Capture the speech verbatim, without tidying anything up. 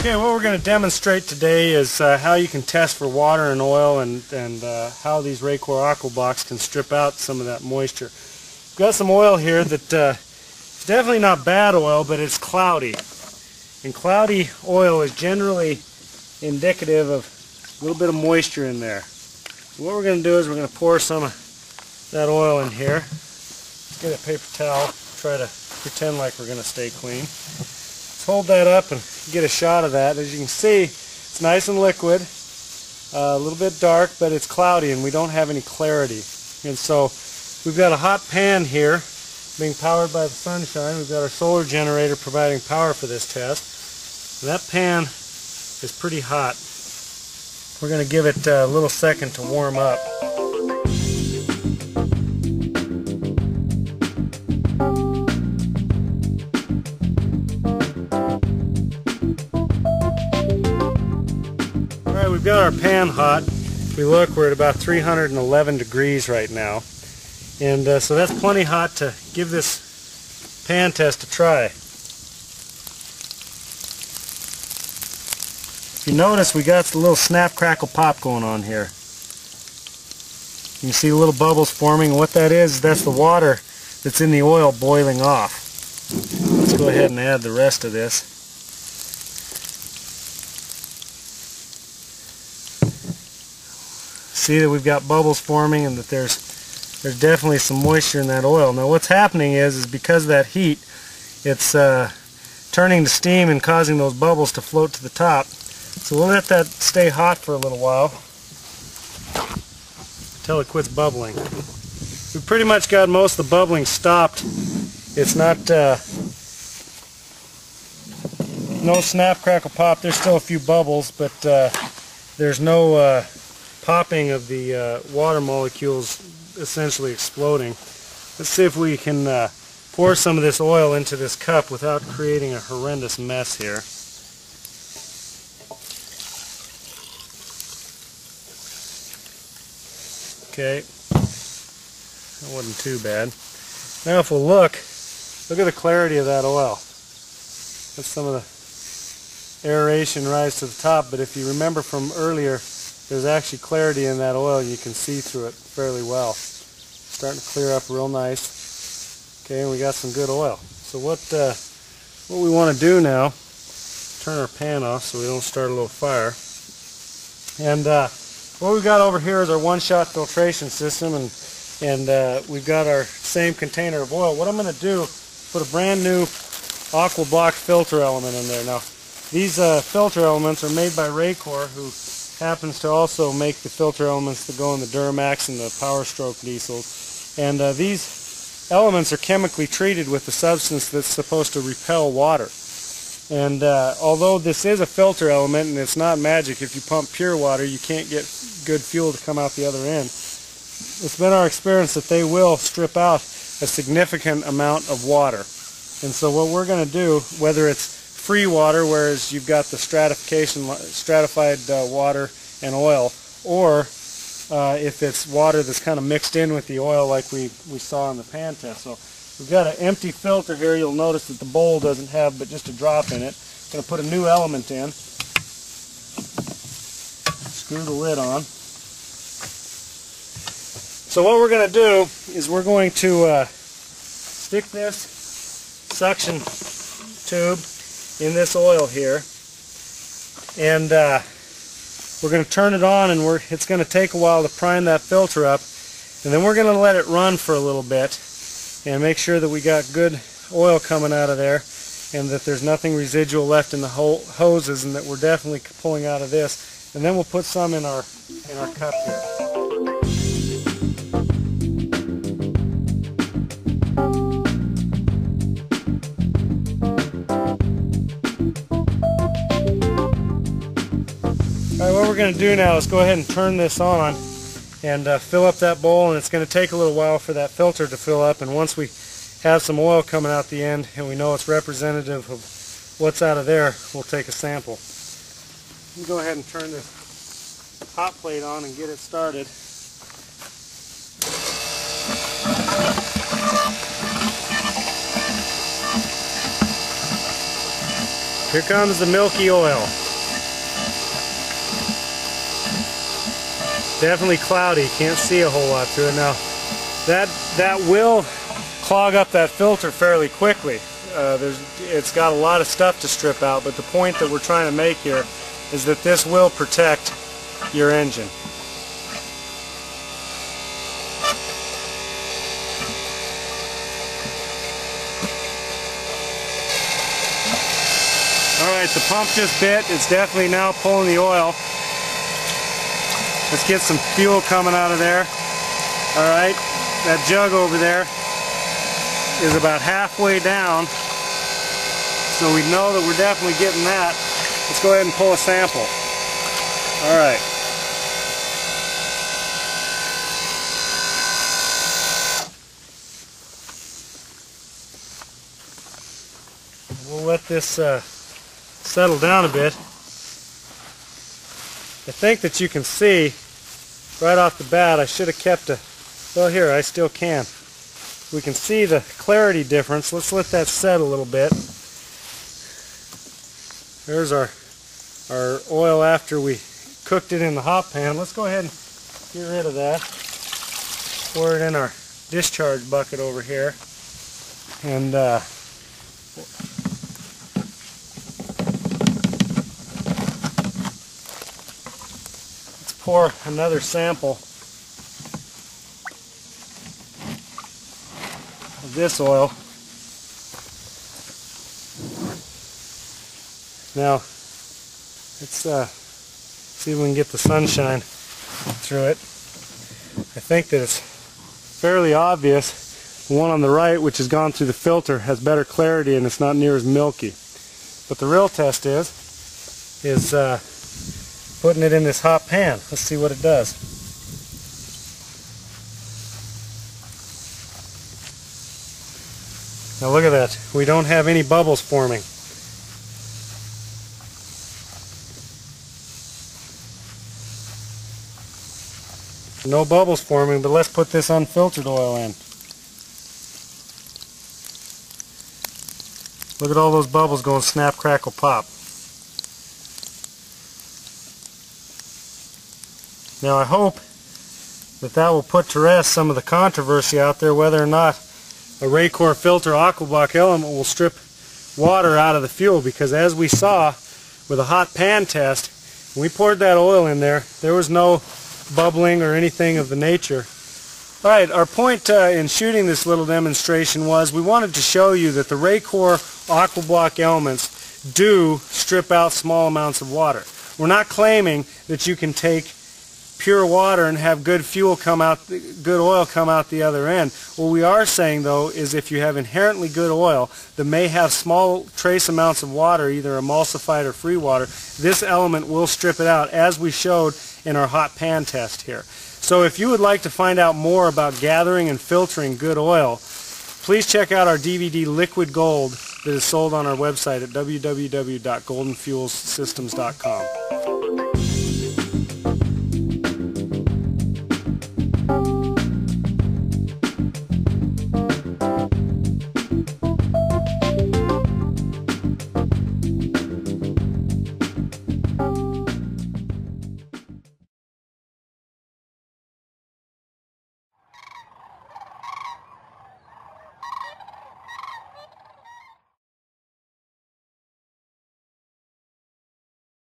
Okay, what we're going to demonstrate today is uh, how you can test for water and oil and, and uh, how these Racor Aquablocs can strip out some of that moisture. We've got some oil here that uh, it's definitely not bad oil, but it's cloudy. And cloudy oil is generally indicative of a little bit of moisture in there. What we're going to do is we're going to pour some of that oil in here. Let's get a paper towel, try to pretend like we're going to stay clean. Hold that up and get a shot of that. As you can see, it's nice and liquid, uh, a little bit dark, but it's cloudy and we don't have any clarity. And so we've got a hot pan here being powered by the sunshine. We've got our solar generator providing power for this test. And that pan is pretty hot. We're going to give it a little second to warm up. We've got our pan hot. If we look, we're at about three hundred eleven degrees right now, and uh, so that's plenty hot to give this pan test a try. If you notice, we got a little snap, crackle, pop going on here. You can see little bubbles forming. What that is, that's the water that's in the oil boiling off. Let's go ahead and add the rest of this. See that we've got bubbles forming and that there's there's definitely some moisture in that oil. Now what's happening is, is because of that heat, it's uh, turning to steam and causing those bubbles to float to the top. So we'll let that stay hot for a little while until it quits bubbling. We've pretty much got most of the bubbling stopped. It's not, uh, no snap, crackle, pop. There's still a few bubbles, but uh, there's no uh, popping of the uh, water molecules essentially exploding. Let's see if we can uh, pour some of this oil into this cup without creating a horrendous mess here. Okay, that wasn't too bad. Now if we'll look, look at the clarity of that oil. That's some of the aeration rise to the top, but if you remember from earlier, there's actually clarity in that oil. You can see through it fairly well. Starting to clear up real nice. Okay, and we got some good oil. So what uh, what we want to do now, turn our pan off so we don't start a little fire. And uh, what we've got over here is our one-shot filtration system, and, and uh, we've got our same container of oil. What I'm going to do, put a brand new Aquabloc filter element in there. Now, these uh, filter elements are made by Racor, who happens to also make the filter elements that go in the Duramax and the Powerstroke diesels. And uh, these elements are chemically treated with the substance that's supposed to repel water. And uh, although this is a filter element and it's not magic, if you pump pure water, you can't get good fuel to come out the other end. It's been our experience that they will strip out a significant amount of water. And so what we're going to do, whether it's free water, whereas you've got the stratification, stratified uh, water and oil, or uh, if it's water that's kind of mixed in with the oil like we, we saw in the pan test. So we've got an empty filter here. You'll notice that the bowl doesn't have but just a drop in it. I'm going to put a new element in. Screw the lid on. So what we're going to do is we're going to uh, stick this suction tube in this oil here, and uh, we're going to turn it on, and we're, it's going to take a while to prime that filter up, and then we're going to let it run for a little bit and make sure that we got good oil coming out of there and that there's nothing residual left in the ho hoses and that we're definitely pulling out of this, and then we'll put some in our, in our cup here. What we're going to do now is go ahead and turn this on and uh, fill up that bowl, and it's going to take a little while for that filter to fill up, and once we have some oil coming out the end and we know it's representative of what's out of there, we'll take a sample. Let me go ahead and turn this hot plate on and get it started. Here comes the milky oil. Definitely cloudy, can't see a whole lot to it. Now that that will clog up that filter fairly quickly. Uh, there's, it's got a lot of stuff to strip out, but the point that we're trying to make here is that this will protect your engine. Alright, the pump just bit. It's definitely now pulling the oil. Let's get some fuel coming out of there. Alright, that jug over there is about halfway down, so we know that we're definitely getting that. Let's go ahead and pull a sample. Alright. We'll let this uh, settle down a bit. I think that you can see right off the bat, I should have kept a, well here, I still can. We can see the clarity difference. Let's let that set a little bit. There's our, our oil after we cooked it in the hot pan. Let's go ahead and get rid of that. Pour it in our discharge bucket over here. And uh, pour another sample of this oil. Now, let's uh, see if we can get the sunshine through it. I think that it's fairly obvious the one on the right, which has gone through the filter, has better clarity and it's not near as milky. But the real test is, is uh, putting it in this hot pan. Let's see what it does. Now look at that. We don't have any bubbles forming. No bubbles forming, but let's put this unfiltered oil in. Look at all those bubbles going snap, crackle, pop. Now I hope that that will put to rest some of the controversy out there whether or not a Racor filter Aquabloc element will strip water out of the fuel, because as we saw with a hot pan test, when we poured that oil in there, there was no bubbling or anything of the nature. Alright, our point uh, in shooting this little demonstration was we wanted to show you that the Racor Aquabloc elements do strip out small amounts of water. We're not claiming that you can take pure water and have good fuel come out, good oil come out the other end. What we are saying though is if you have inherently good oil that may have small trace amounts of water, either emulsified or free water, this element will strip it out, as we showed in our hot pan test here. So if you would like to find out more about gathering and filtering good oil, please check out our D V D Liquid Gold that is sold on our website at w w w dot golden fuels systems dot com.